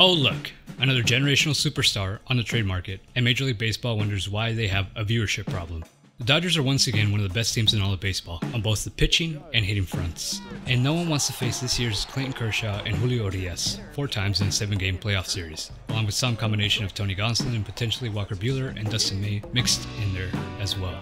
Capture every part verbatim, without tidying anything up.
Oh look, another generational superstar on the trade market, and Major League Baseball wonders why they have a viewership problem. The Dodgers are once again one of the best teams in all of baseball, on both the pitching and hitting fronts. And no one wants to face this year's Clayton Kershaw and Julio Urias, four times in a seven game playoff series, along with some combination of Tony Gonsolin and potentially Walker Buehler and Dustin May mixed in there as well.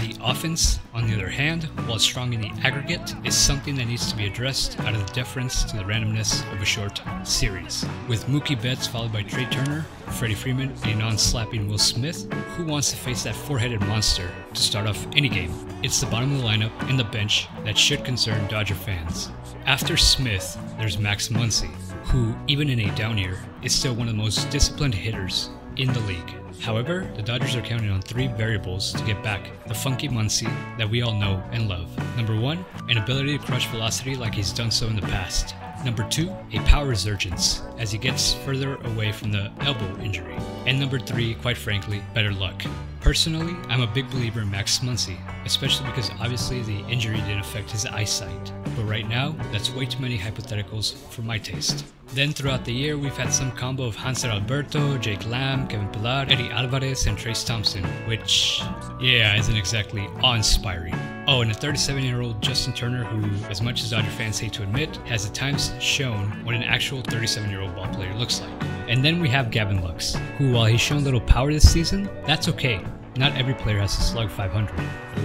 The offense, on the other hand, while it's strong in the aggregate, is something that needs to be addressed out of the deference to the randomness of a short series. With Mookie Betts followed by Trea Turner, Freddie Freeman, and a non-slapping Will Smith, who wants to face that four-headed monster to start off any game? It's the bottom of the lineup and the bench that should concern Dodger fans. After Smith, there's Max Muncy, who, even in a down year, is still one of the most disciplined hitters in the league. However, the Dodgers are counting on three variables to get back the funky Muncy that we all know and love. Number one, an ability to crush velocity like he's done so in the past. Number two, a power resurgence as he gets further away from the elbow injury. And number three, quite frankly, better luck. Personally, I'm a big believer in Max Muncy, especially because obviously the injury didn't affect his eyesight. But right now, that's way too many hypotheticals for my taste. Then throughout the year, we've had some combo of Hanser Alberto, Jake Lamb, Kevin Pilar, Eddie Alvarez, and Trayce Thompson, which, yeah, isn't exactly awe-inspiring. Oh, and a thirty-seven-year-old Justin Turner who, as much as Dodger fans hate to admit, has at times shown what an actual thirty-seven-year-old ballplayer looks like. And then we have Gavin Lux, who, while he's shown little power this season, that's okay. Not every player has to slug five hundred.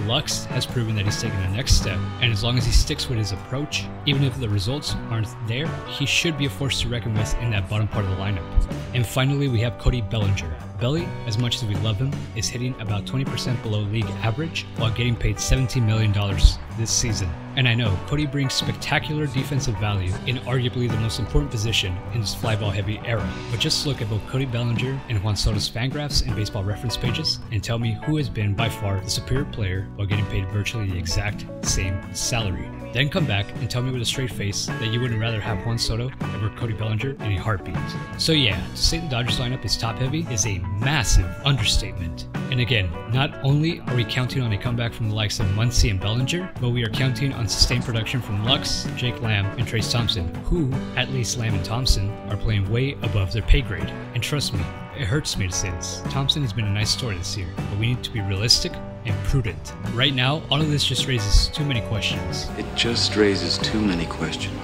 Lux has proven that he's taken the next step, and as long as he sticks with his approach, even if the results aren't there, he should be a force to reckon with in that bottom part of the lineup. And finally, we have Cody Bellinger. Belly, as much as we love him, is hitting about twenty percent below league average while getting paid seventeen million dollars this season. And I know, Cody brings spectacular defensive value in arguably the most important position in this flyball heavy era. But just look at both Cody Bellinger and Juan Soto's fan graphs and baseball reference pages and tell me who has been by far the superior player while getting paid virtually the exact same salary. Then come back and tell me with a straight face that you would rather have Juan Soto over Cody Bellinger in a heartbeat. So yeah, to say the Dodgers lineup is top heavy is a massive understatement. And again, not only are we counting on a comeback from the likes of Muncy and Bellinger, but we are counting on sustained production from Lux, Jake Lamb, and Trayce Thompson, who, at least Lamb and Thompson, are playing way above their pay grade. And trust me, it hurts me to say this. Thompson has been a nice story this year, but we need to be realistic and prudent. Right now, all of this just raises too many questions. It just raises too many questions.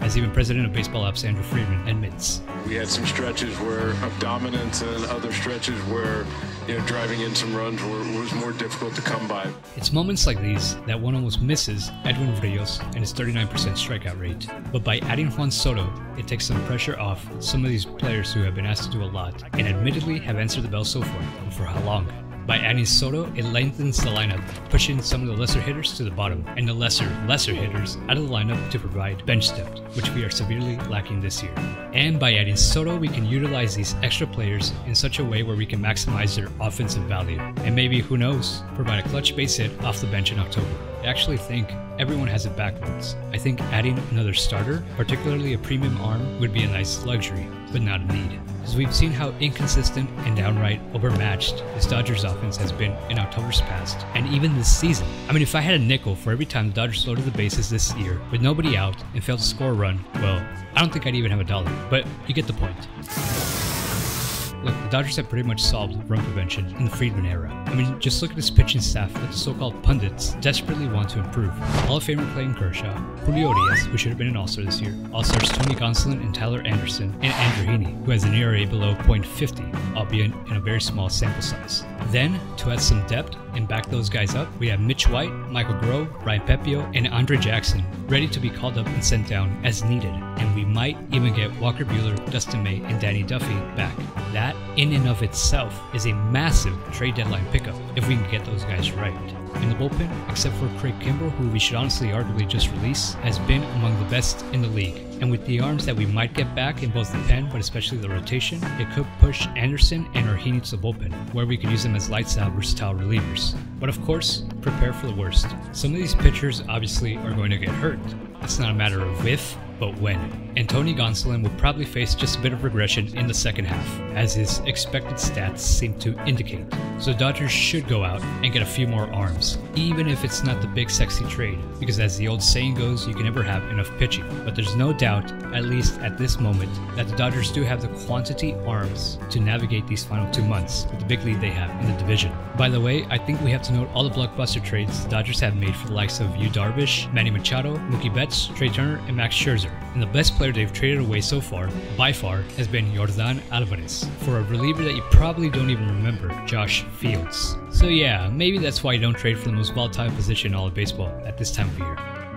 As even president of baseball ops Andrew Friedman admits. We had some stretches where of dominance and other stretches where, you know, driving in some runs were, was more difficult to come by. It's moments like these that one almost misses Edwin Rios and his thirty-nine percent strikeout rate. But by adding Juan Soto, it takes some pressure off some of these players who have been asked to do a lot and admittedly have answered the bell so far, and for how long? By adding Soto, it lengthens the lineup, pushing some of the lesser hitters to the bottom, and the lesser, lesser hitters out of the lineup to provide bench depth, which we are severely lacking this year. And by adding Soto, we can utilize these extra players in such a way where we can maximize their offensive value, and maybe, who knows, provide a clutch base hit off the bench in October. I actually think everyone has it backwards. I think adding another starter, particularly a premium arm, would be a nice luxury, but not a need. As we've seen how inconsistent and downright overmatched this Dodgers offense has been in October's past, and even this season. I mean, if I had a nickel for every time the Dodgers loaded the bases this year with nobody out and failed to score a run, well, I don't think I'd even have a dollar, but you get the point. Look, the Dodgers have pretty much solved run prevention in the Friedman era. I mean, just look at this pitching staff that the so-called pundits desperately want to improve. Hall of Famer Clayton Kershaw, Julio Urias, who should have been an All-Star this year, All-Stars Tony Gonsolin and Tyler Anderson, and Andrew Heaney, who has an E R A below point five oh, albeit in a very small sample size. Then, to add some depth and back those guys up, we have Mitch White, Michael Grove, Ryan Pepio, and Andre Jackson, ready to be called up and sent down as needed. And we might even get Walker Buehler, Dustin May, and Danny Duffy back. That in and of itself is a massive trade deadline pickup if we can get those guys right. In the bullpen, except for Craig Kimbrell, who we should honestly arguably just release, has been among the best in the league. And with the arms that we might get back in both the pen, but especially the rotation, it could push Anderson and Heaney to the bullpen, where we could use them as lights out versatile relievers. But of course, prepare for the worst. Some of these pitchers obviously are going to get hurt. It's not a matter of if, but when. And Tony Gonsolin will probably face just a bit of regression in the second half, as his expected stats seem to indicate. So Dodgers should go out and get a few more arms, even if it's not the big sexy trade, because as the old saying goes, you can never have enough pitching. But there's no doubt, at least at this moment, that the Dodgers do have the quantity arms to navigate these final two months with the big lead they have in the division. By the way, I think we have to note all the blockbuster trades the Dodgers have made for the likes of Yu Darvish, Manny Machado, Mookie Betts, Trea Turner, and Max Scherzer. And the best player they've traded away so far, by far, has been Yordan Alvarez, for a reliever that you probably don't even remember, Josh Fields. So yeah, maybe that's why you don't trade for the most volatile position in all of baseball at this time of year.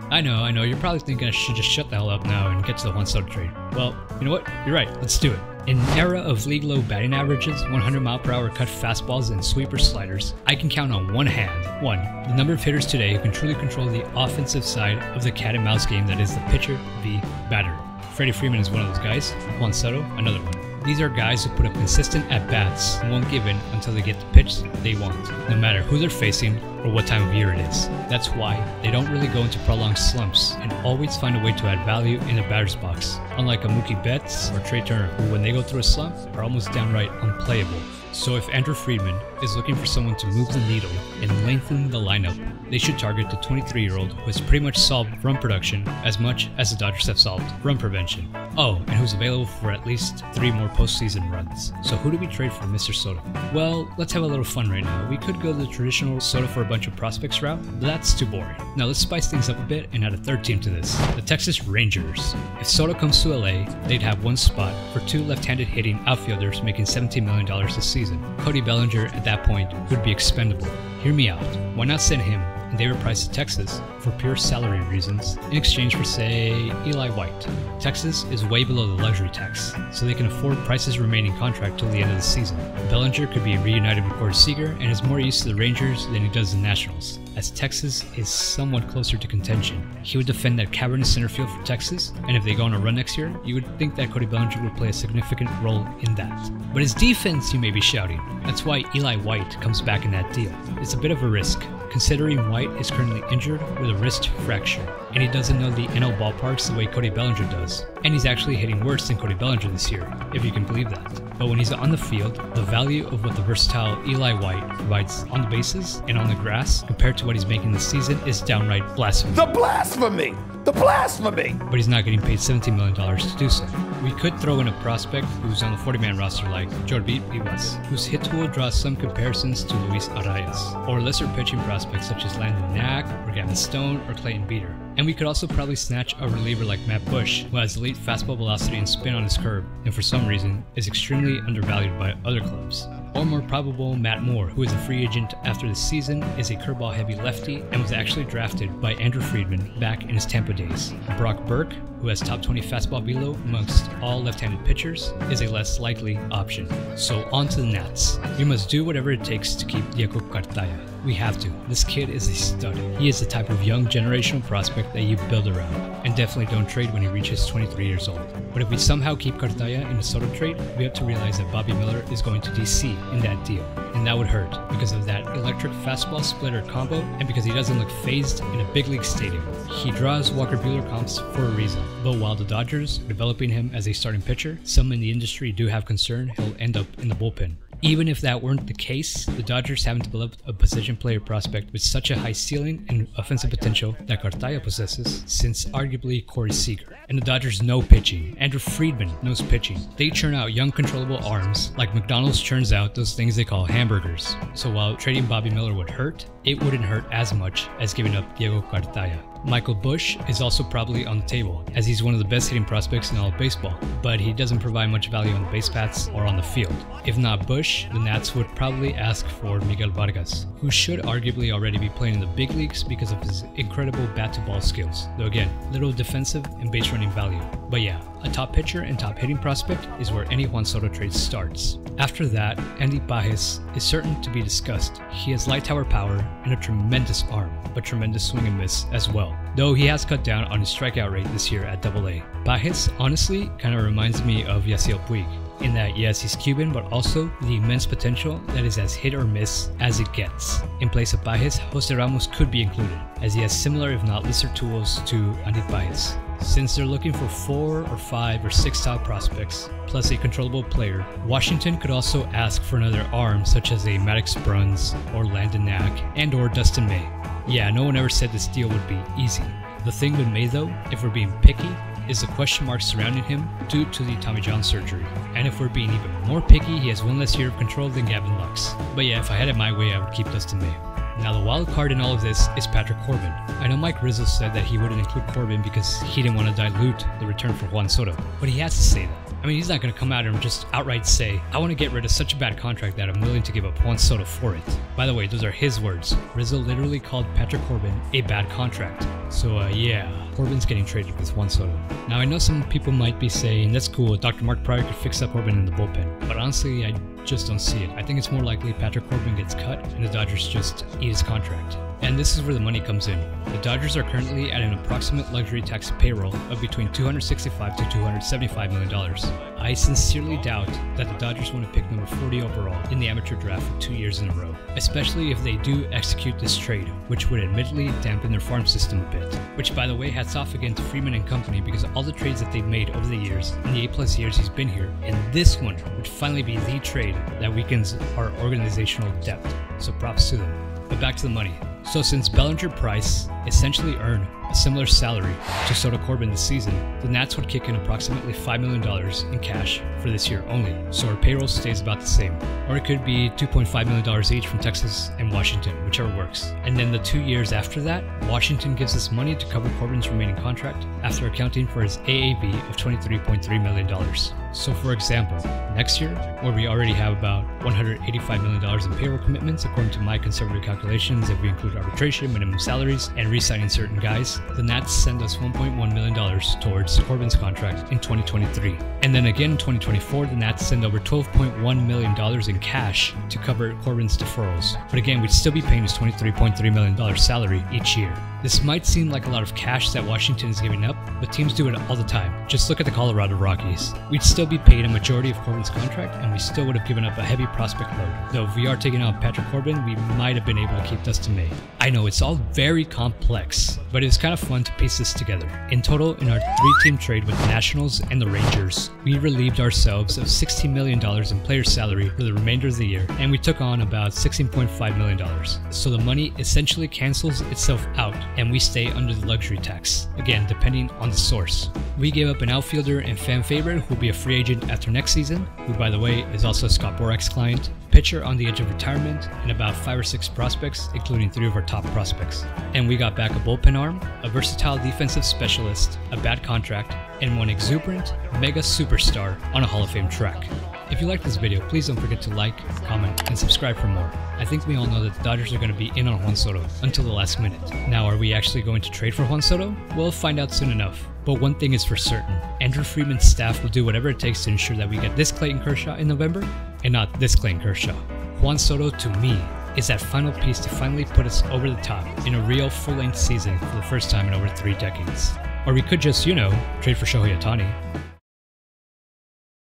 I know, I know, you're probably thinking I should just shut the hell up now and get to the Juan Soto trade. Well, you know what? You're right, let's do it. In an era of league low batting averages, one hundred mile per hour cut fastballs, and sweeper sliders, I can count on one hand. One, the number of hitters today who can truly control the offensive side of the cat and mouse game that is the pitcher v. batter. Freddie Freeman is one of those guys, Juan Soto, another one. These are guys who put up consistent at-bats and won't give in until they get the pitch they want, no matter who they're facing or what time of year it is. That's why they don't really go into prolonged slumps and always find a way to add value in the batter's box, unlike a Mookie Betts or Trea Turner, who when they go through a slump are almost downright unplayable. So if Andrew Friedman is looking for someone to move the needle and lengthen the lineup, they should target the twenty-three-year-old who has pretty much solved run production as much as the Dodgers have solved run prevention. Oh, and who's available for at least three more postseason runs. So who do we trade for Mister Soto? Well, let's have a little fun right now. We could go the traditional Soto for a bunch of prospects route, but that's too boring. Now let's spice things up a bit and add a third team to this, the Texas Rangers. If Soto comes to L A, they'd have one spot for two left-handed hitting outfielders making seventeen million dollars this season. Cody Bellinger at that point would be expendable. Hear me out. Why not send him and they were priced to Texas for pure salary reasons in exchange for, say, Eli White. Texas is way below the luxury tax, so they can afford Price's remaining contract till the end of the season. Bellinger could be reunited with Corey Seager and is more used to the Rangers than he does the Nationals, as Texas is somewhat closer to contention. He would defend that cavernous center field for Texas, and if they go on a run next year, you would think that Cody Bellinger would play a significant role in that. But his defense, you may be shouting. That's why Eli White comes back in that deal. It's a bit of a risk, considering White is currently injured with a wrist fracture, and he doesn't know the N L ballparks the way Cody Bellinger does. And he's actually hitting worse than Cody Bellinger this year, if you can believe that. But when he's on the field, the value of what the versatile Eli White provides on the bases and on the grass compared to what he's making this season is downright blasphemy. The blasphemy! The blasphemy! But he's not getting paid seventeen million dollars to do so. We could throw in a prospect who's on the forty-man roster like Jordi Rivas, whose hit tool draws some comparisons to Luis Arias, or lesser pitching prospects such as Landon Knack, or Gavin Stone, or Clayton Beater. And we could also probably snatch a reliever like Matt Bush, who has elite fastball velocity and spin on his curve, and for some reason is extremely undervalued by other clubs. Or more probable, Matt Moore, who is a free agent after this season, is a curveball-heavy lefty and was actually drafted by Andrew Friedman back in his Tampa days. Brock Burke, who has top twenty fastball velo amongst all left-handed pitchers, is a less likely option. So on to the Nats. We must do whatever it takes to keep Diego Cartaya. We have to. This kid is a stud. He is the type of young generational prospect that you build around, and definitely don't trade when he reaches twenty-three years old. But if we somehow keep Cartaya in a Soto trade, we have to realize that Bobby Miller is going to D C in that deal, and that would hurt because of that electric fastball splitter combo and because he doesn't look phased in a big league stadium. He draws Walker Buehler comps for a reason, but while the Dodgers are developing him as a starting pitcher, some in the industry do have concern he'll end up in the bullpen. Even if that weren't the case, the Dodgers haven't developed a position player prospect with such a high ceiling and offensive potential that Cartaya possesses since arguably Corey Seager. And the Dodgers know pitching. Andrew Friedman knows pitching. They churn out young controllable arms like McDonald's churns out those things they call hamburgers. So while trading Bobby Miller would hurt, it wouldn't hurt as much as giving up Diego Cartaya. Michael Bush is also probably on the table, as he's one of the best hitting prospects in all of baseball, but he doesn't provide much value on the base paths or on the field. If not Bush, the Nats would probably ask for Miguel Vargas, who should arguably already be playing in the big leagues because of his incredible bat-to-ball skills, though again, little defensive and base running value. But yeah, a top pitcher and top hitting prospect is where any Juan Soto trade starts. After that, Andy Pages is certain to be discussed. He has light tower power and a tremendous arm, but tremendous swing and miss as well, though he has cut down on his strikeout rate this year at double A. Pages honestly kind of reminds me of Yasiel Puig, in that yes, he's Cuban, but also the immense potential that is as hit or miss as it gets. In place of Pages, Jose Ramos could be included, as he has similar if not lesser tools to Andy Pages. Since they're looking for four or five or six top prospects, plus a controllable player, Washington could also ask for another arm such as a Maddox Bruns or Landon Knack and or Dustin May. Yeah, no one ever said this deal would be easy. The thing with May though, if we're being picky, is the question mark surrounding him due to the Tommy John surgery. And if we're being even more picky, he has one less year of control than Gavin Lux. But yeah, if I had it my way, I would keep Dustin May. Now the wild card in all of this is Patrick Corbin. I know Mike Rizzo said that he wouldn't include Corbin because he didn't want to dilute the return for Juan Soto, but he has to say that. I mean, he's not going to come out and just outright say, I want to get rid of such a bad contract that I'm willing to give up Juan Soto for it. By the way, those are his words. Rizzo literally called Patrick Corbin a bad contract. So uh, yeah, Corbin's getting traded with Juan Soto. Now I know some people might be saying, that's cool, Doctor Mark Pryor could fix up Corbin in the bullpen, but honestly, I just don't see it. I think it's more likely Patrick Corbin gets cut and the Dodgers just eat his contract. And this is where the money comes in. The Dodgers are currently at an approximate luxury tax payroll of between two hundred sixty-five to two hundred seventy-five million dollars. I sincerely doubt that the Dodgers want to pick number forty overall in the amateur draft for two years in a row, especially if they do execute this trade, which would admittedly dampen their farm system a bit. Which, by the way, hats off again to Freeman and company, because all the trades that they've made over the years, in the eight plus years he's been here, and this one would finally be the trade that weakens our organizational depth. So props to them. But back to the money. So since Bellinger Price essentially earned a similar salary to Soto Corbin this season, the Nats would kick in approximately five million dollars in cash for this year only, so our payroll stays about the same. Or it could be two point five million dollars each from Texas and Washington, whichever works. And then the two years after that, Washington gives us money to cover Corbin's remaining contract after accounting for his A A V of twenty-three point three million dollars. So for example, next year, where we already have about one hundred eighty-five million dollars in payroll commitments according to my conservative calculations if we include arbitration, minimum salaries, and re-signing certain guys, the Nats send us one point one million dollars towards Corbin's contract in twenty twenty-three. And then again in twenty twenty-four, the Nats send over twelve point one million dollars in cash to cover Corbin's deferrals. But again, we'd still be paying his twenty-three point three million dollars salary each year. This might seem like a lot of cash that Washington is giving up, but teams do it all the time. Just look at the Colorado Rockies. We'd still be paid a majority of Corbin's contract, and we still would have given up a heavy prospect load. Though if we are taking out Patrick Corbin, we might have been able to keep Dustin May. I know it's all very complex, but it was kind of fun to piece this together. In total, in our three-team trade with the Nationals and the Rangers, we relieved ourselves of sixteen million dollars in player salary for the remainder of the year, and we took on about sixteen point five million dollars. So the money essentially cancels itself out, and we stay under the luxury tax, again depending on the source. We gave up an outfielder and fan favorite who will be a free agent after next season, who by the way is also Scott Borok's client, pitcher on the edge of retirement, and about five or six prospects, including three of our top prospects. And we got back a bullpen arm, a versatile defensive specialist, a bad contract, and one exuberant mega superstar on a Hall of Fame track. If you like this video, please don't forget to like, comment, and subscribe for more. I think we all know that the Dodgers are going to be in on Juan Soto until the last minute. Now, are we actually going to trade for Juan Soto? We'll find out soon enough. But one thing is for certain, Andrew Friedman's staff will do whatever it takes to ensure that we get this Clayton Kershaw in November, and not this Clayton Kershaw. Juan Soto, to me, is that final piece to finally put us over the top in a real full-length season for the first time in over three decades. Or we could just, you know, trade for Shohei Ohtani.